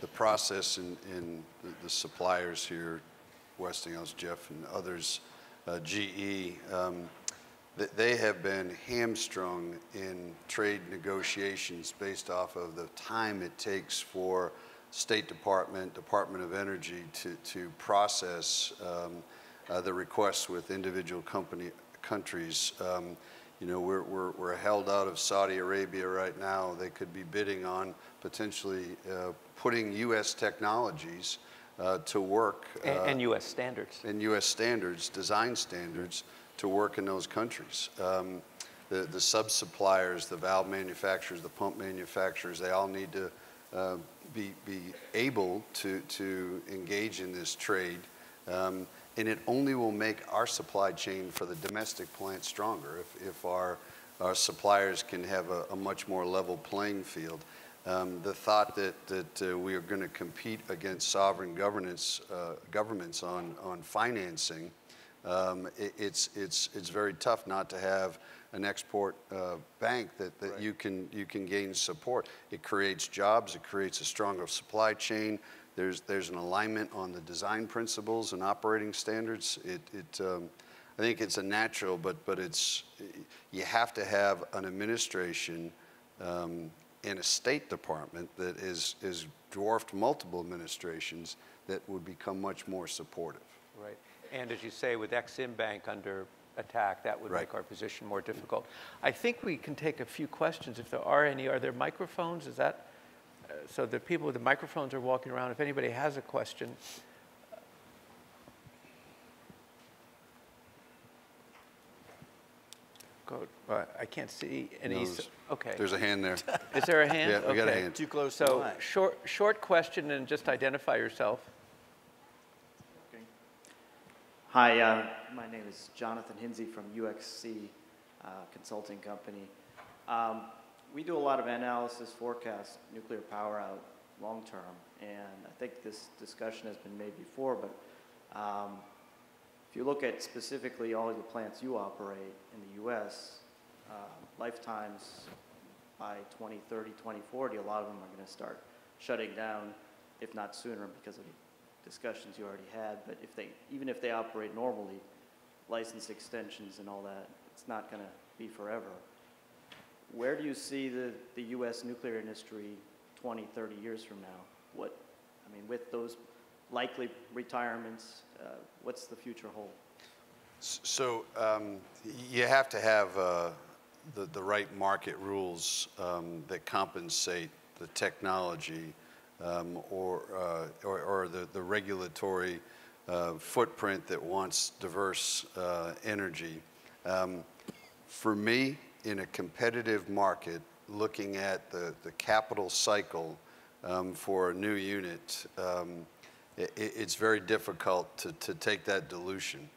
the process and in, in the suppliers here, Westinghouse, Jeff, and others, uh, G E, um, th they have been hamstrung in trade negotiations based off of the time it takes for State Department, Department of Energy to, to process um, uh, the requests with individual company countries. Um, You know, we're, we're, we're held out of Saudi Arabia right now. They could be bidding on potentially uh, putting U S technologies uh, to work. Uh, and, and U S standards. And U S standards, design standards, to work in those countries. Um, the, the sub-suppliers, the valve manufacturers, the pump manufacturers, they all need to uh, be, be able to, to engage in this trade. Um, And it only will make our supply chain for the domestic plant stronger if, if our, our suppliers can have a, a much more level playing field. Um, the thought that, that uh, we are going to compete against sovereign governance, uh, governments on, on financing, um, it, it's, it's, it's very tough not to have an export uh, bank that, that right. you can, you can gain support. It creates jobs. It creates a stronger supply chain. There's, there's an alignment on the design principles and operating standards. It, it, um, I think it's a natural, but, but it's, you have to have an administration um, and a State Department that is, is dwarfed multiple administrations that would become much more supportive. Right. And as you say, with Ex-Im Bank under attack, that would right. make our position more difficult. I think we can take a few questions if there are any. Are there microphones? Is that... So the people with the microphones are walking around. If anybody has a question. Go, uh, I can't see any. No, there's, okay. There's a hand there. Is there a hand? Yeah, okay. We got a hand. Too close so to the mic. Short, short question and just identify yourself. Okay. Hi, uh, my name is Jonathan Hinsey from U X C uh, Consulting Company. Um, We do a lot of analysis, forecast, nuclear power out long term, and I think this discussion has been made before, but um, if you look at specifically all of the plants you operate in the U S, uh, lifetimes by twenty thirty, twenty forty, a lot of them are going to start shutting down, if not sooner, because of the discussions you already had. But if they, even if they operate normally, license extensions and all that, it's not going to be forever. Where do you see the, the U S nuclear industry twenty, thirty years from now? What, I mean, with those likely retirements, uh, what's the future hold? So um, you have to have uh, the, the right market rules um, that compensate the technology um, or, uh, or, or the, the regulatory uh, footprint that wants diverse uh, energy. Um, for me, in a competitive market, looking at the, the capital cycle um, for a new unit, um, it, it's very difficult to, to take that dilution.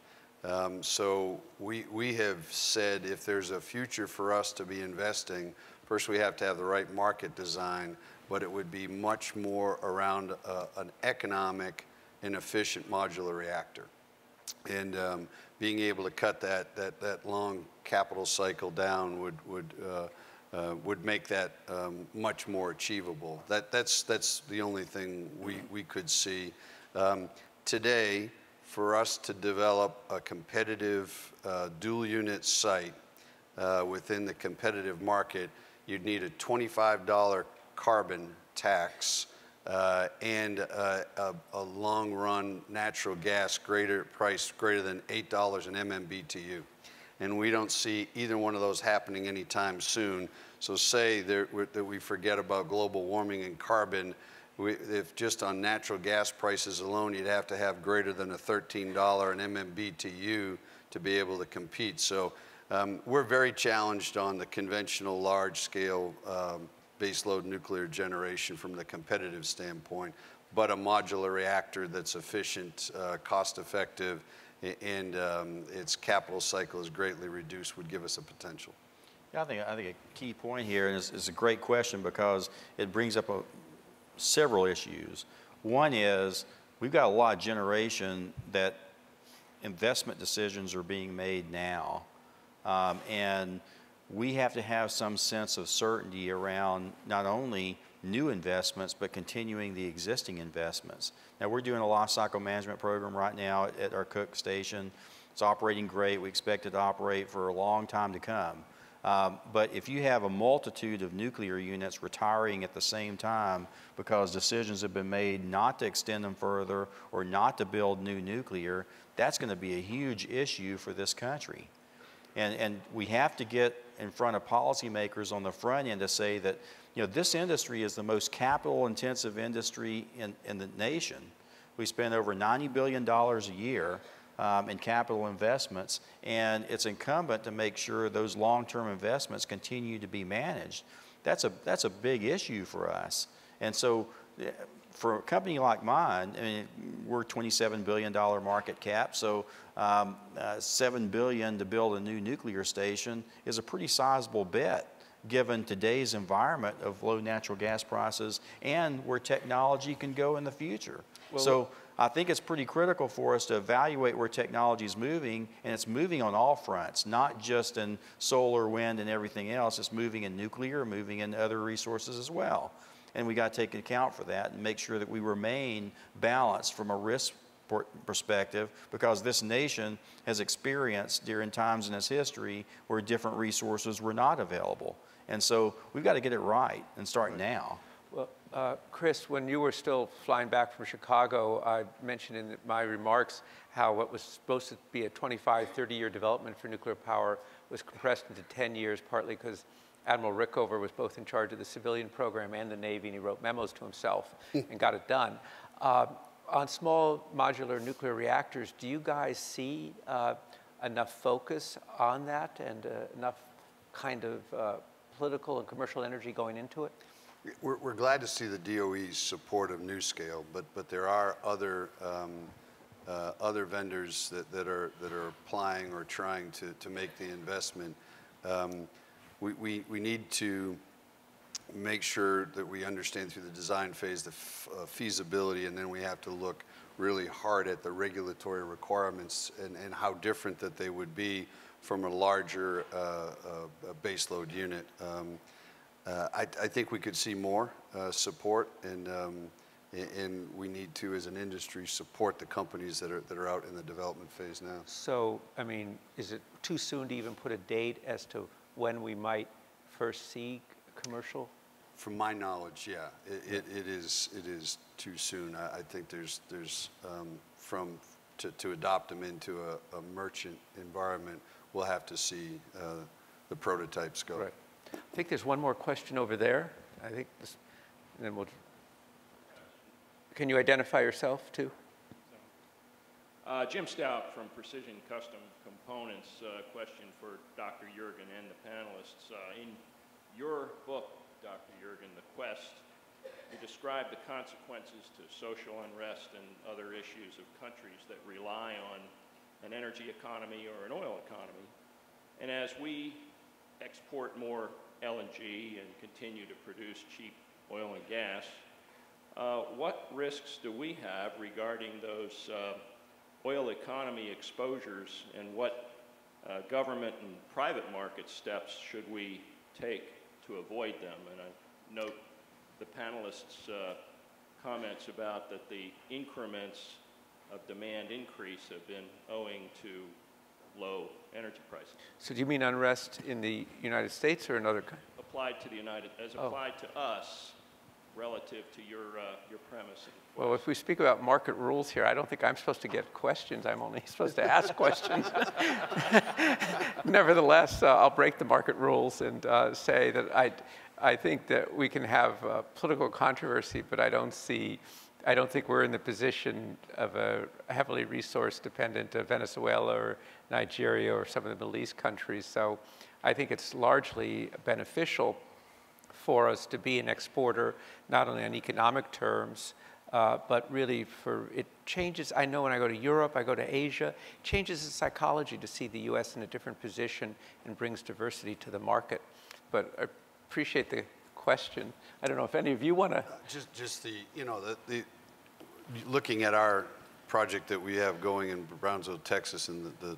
Um, so we, we have said if there's a future for us to be investing, first we have to have the right market design, but it would be much more around a, an economic and efficient modular reactor. And um, being able to cut that, that, that long capital cycle down would, would, uh, uh, would make that um, much more achievable. That, that's, that's the only thing we, we could see. Um, today, for us to develop a competitive uh, dual unit site uh, within the competitive market, you'd need a twenty-five dollar carbon tax uh, and uh, a, a long-run natural gas greater price greater than eight dollars an M M B T U. And we don't see either one of those happening anytime soon. So say there, that we forget about global warming and carbon, we, if just on natural gas prices alone, you'd have to have greater than a thirteen dollars an M M B T U to be able to compete. So um, we're very challenged on the conventional large-scale um, baseload nuclear generation from the competitive standpoint, but a modular reactor that's efficient, uh, cost-effective, and um, its capital cycle is greatly reduced would give us a potential. Yeah, I think, I think a key point here is, is a great question because it brings up a, several issues. One is we've got a lot of generation that investment decisions are being made now, um, and we have to have some sense of certainty around not only new investments, but continuing the existing investments. Now, we're doing a life cycle management program right now at, at our Cook station. It's operating great. We expect it to operate for a long time to come. Um, but if you have a multitude of nuclear units retiring at the same time because decisions have been made not to extend them further or not to build new nuclear, that's going to be a huge issue for this country. And, and we have to get in front of policymakers on the front end to say that, you know, this industry is the most capital-intensive industry in, in the nation. We spend over ninety billion dollars a year um, in capital investments, and it's incumbent to make sure those long-term investments continue to be managed. That's a, that's a big issue for us. And so for a company like mine, I mean, we're twenty-seven billion dollars market cap, so um, uh, seven billion dollars to build a new nuclear station is a pretty sizable bet, given today's environment of low natural gas prices and where technology can go in the future. Well, so I think it's pretty critical for us to evaluate where technology is moving, and it's moving on all fronts, not just in solar, wind, and everything else. It's moving in nuclear, moving in other resources as well. And we got to take account for that and make sure that we remain balanced from a risk perspective, because this nation has experienced during times in its history where different resources were not available. And so we've got to get it right and start now. Well, uh, Chris, when you were still flying back from Chicago, I mentioned in my remarks how what was supposed to be a twenty-five, thirty-year development for nuclear power was compressed into ten years, partly because Admiral Rickover was both in charge of the civilian program and the Navy, and he wrote memos to himself and got it done. Uh, on small modular nuclear reactors, do you guys see uh, enough focus on that and uh, enough kind of uh, political and commercial energy going into it? We're, we're glad to see the D O E's support of NuScale, but but there are other um, uh, other vendors that, that are that are applying or trying to to make the investment. Um, we, we we need to make sure that we understand through the design phase the f uh, feasibility, and then we have to look really hard at the regulatory requirements and, and how different that they would be from a larger uh, uh, baseload unit. Um, uh, I, I think we could see more uh, support, and, um, and we need to, as an industry, support the companies that are, that are out in the development phase now. So, I mean, is it too soon to even put a date as to when we might first see commercial? From my knowledge, yeah, it, it, it is. It is too soon. I, I think there's there's um, from to, to adopt them into a, a merchant environment. We'll have to see uh, the prototypes go. Right. I think there's one more question over there. I think this, and then we'll. Can you identify yourself too? Uh, Jim Stout from Precision Custom Components. Uh, question for Doctor Yergin and the panelists. Uh, in your book, Doctor Yergin, The Quest, you describe the consequences to social unrest and other issues of countries that rely on an energy economy or an oil economy. And as we export more L N G and continue to produce cheap oil and gas, uh, what risks do we have regarding those uh, oil economy exposures, and what uh, government and private market steps should we take to avoid them? And I note the panelists' uh, comments about that the increments of demand increase have been owing to low energy prices. So do you mean unrest in the United States or another country? Applied to the United, as oh. applied to us, relative to your, uh, your premise. Well, if we speak about market rules here, I don't think I'm supposed to get questions. I'm only supposed to ask questions. Nevertheless, uh, I'll break the market rules and uh, say that I, I think that we can have uh, political controversy, but I don't see, I don't think we're in the position of a heavily resource dependent of Venezuela or Nigeria or some of the Middle East countries. So I think it's largely beneficial for us to be an exporter, not only on economic terms, uh, but really for, it changes, I know when I go to Europe, I go to Asia, it changes the psychology to see the U S in a different position and brings diversity to the market. But I appreciate the question. I don't know if any of you want to. Just, just the, you know, the, the, looking at our project that we have going in Brownsville, Texas, in the, the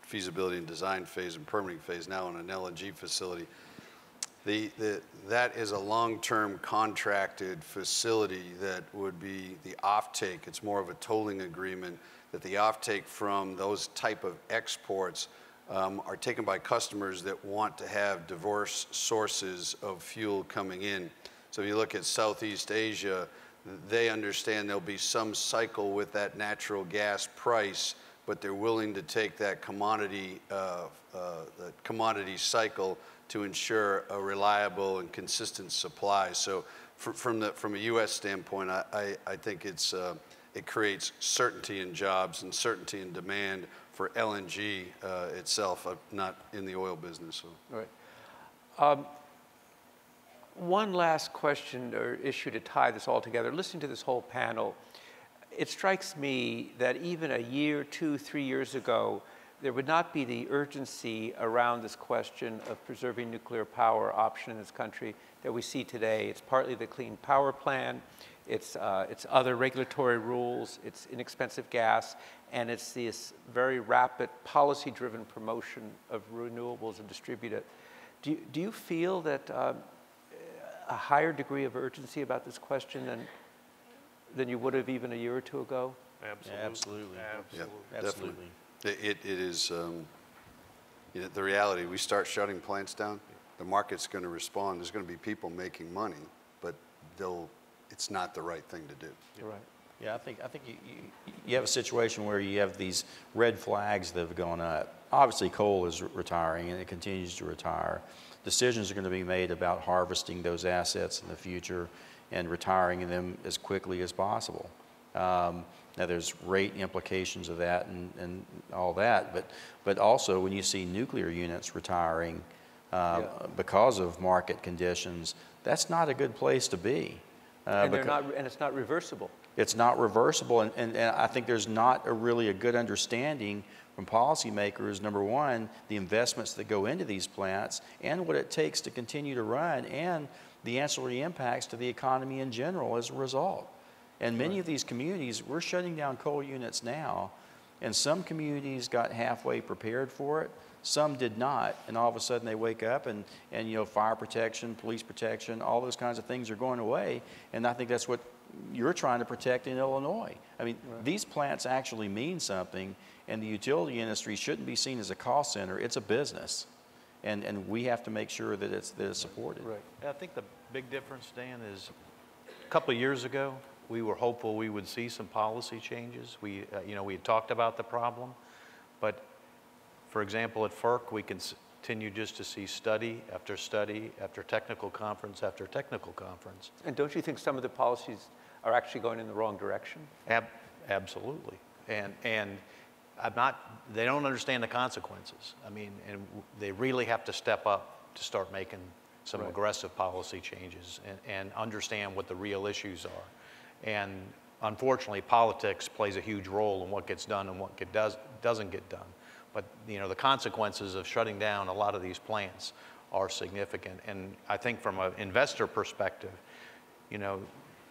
feasibility and design phase and permitting phase now in an L N G facility, The, the, that is a long-term contracted facility that would be the offtake. It's more of a tolling agreement that the offtake from those type of exports um, are taken by customers that want to have diverse sources of fuel coming in. So if you look at Southeast Asia, they understand there'll be some cycle with that natural gas price, but they're willing to take that commodity, uh, uh, the commodity cycle to ensure a reliable and consistent supply. So for, from, the, from a U S standpoint, I, I, I think it's, uh, it creates certainty in jobs and certainty in demand for L N G uh, itself. I'm not in the oil business. So. All right. Um, one last question or issue to tie this all together. Listening to this whole panel, it strikes me that even a year, two, three years ago, there would not be the urgency around this question of preserving nuclear power option in this country that we see today. It's partly the Clean Power Plan, it's, uh, it's other regulatory rules, it's inexpensive gas, and it's this very rapid policy-driven promotion of renewables and distributed. Do you, do you feel that um, a higher degree of urgency about this question than, than you would have even a year or two ago? Absolutely. Yeah, absolutely. Absolutely. Yeah, absolutely. It, it is um, you know, the reality. We start shutting plants down, the market's going to respond. There's going to be people making money, but they'll, it's not the right thing to do. You're right. Yeah, I think, I think you, you, you have a situation where you have these red flags that have gone up. Obviously, coal is retiring, and it continues to retire. Decisions are going to be made about harvesting those assets in the future and retiring them as quickly as possible. Um, Now there's rate implications of that and, and all that, but, but also when you see nuclear units retiring uh, yeah. because of market conditions, that's not a good place to be. Uh, and, not, and it's not reversible. It's not reversible, and, and, and I think there's not a really a good understanding from policymakers, number one, the investments that go into these plants and what it takes to continue to run and the ancillary impacts to the economy in general as a result. And many of these communities, we're shutting down coal units now, and some communities got halfway prepared for it, some did not, and all of a sudden they wake up and, and you know, fire protection, police protection, all those kinds of things are going away, and I think that's what you're trying to protect in Illinois. I mean, right. These plants actually mean something, and the utility industry shouldn't be seen as a cost center, it's a business. And, and we have to make sure that it's, that it's supported. Right. I think the big difference, Dan, is a couple of years ago, we were hopeful we would see some policy changes. We, uh, you know, we had talked about the problem, but for example, at FERC, we continue just to see study after study after technical conference after technical conference. And don't you think some of the policies are actually going in the wrong direction? Ab absolutely, and and I'm not. They don't understand the consequences. I mean, and they really have to step up to start making some right. aggressive policy changes and, and understand what the real issues are. And unfortunately, politics plays a huge role in what gets done and what get does, doesn't get done. But you know, the consequences of shutting down a lot of these plants are significant. And I think from an investor perspective, you know,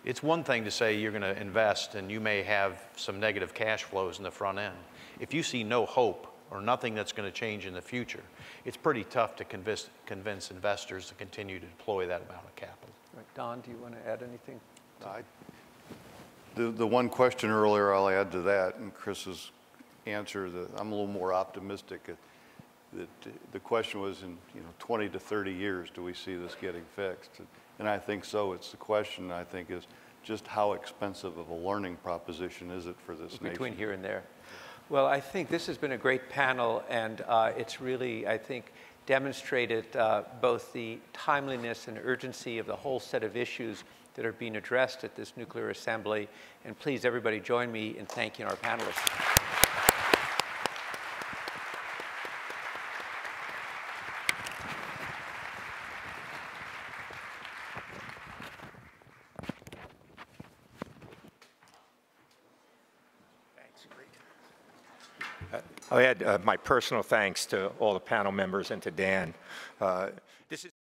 it's one thing to say you're going to invest and you may have some negative cash flows in the front end. If you see no hope or nothing that's going to change in the future, it's pretty tough to convince, convince investors to continue to deploy that amount of capital. Right. Don, do you want to add anything? To I The, the one question earlier, I'll add to that, and Chris's answer, that I'm a little more optimistic. That the question was, in you know, twenty to thirty years, do we see this getting fixed? And I think so. It's the question, I think, is just how expensive of a learning proposition is it for this nation? Between here and there. Well, I think this has been a great panel, and uh, it's really, I think, demonstrated uh, both the timeliness and urgency of the whole set of issues that are being addressed at this nuclear assembly. And please, everybody, join me in thanking our panelists. I add uh, my personal thanks to all the panel members and to Dan. Uh, this is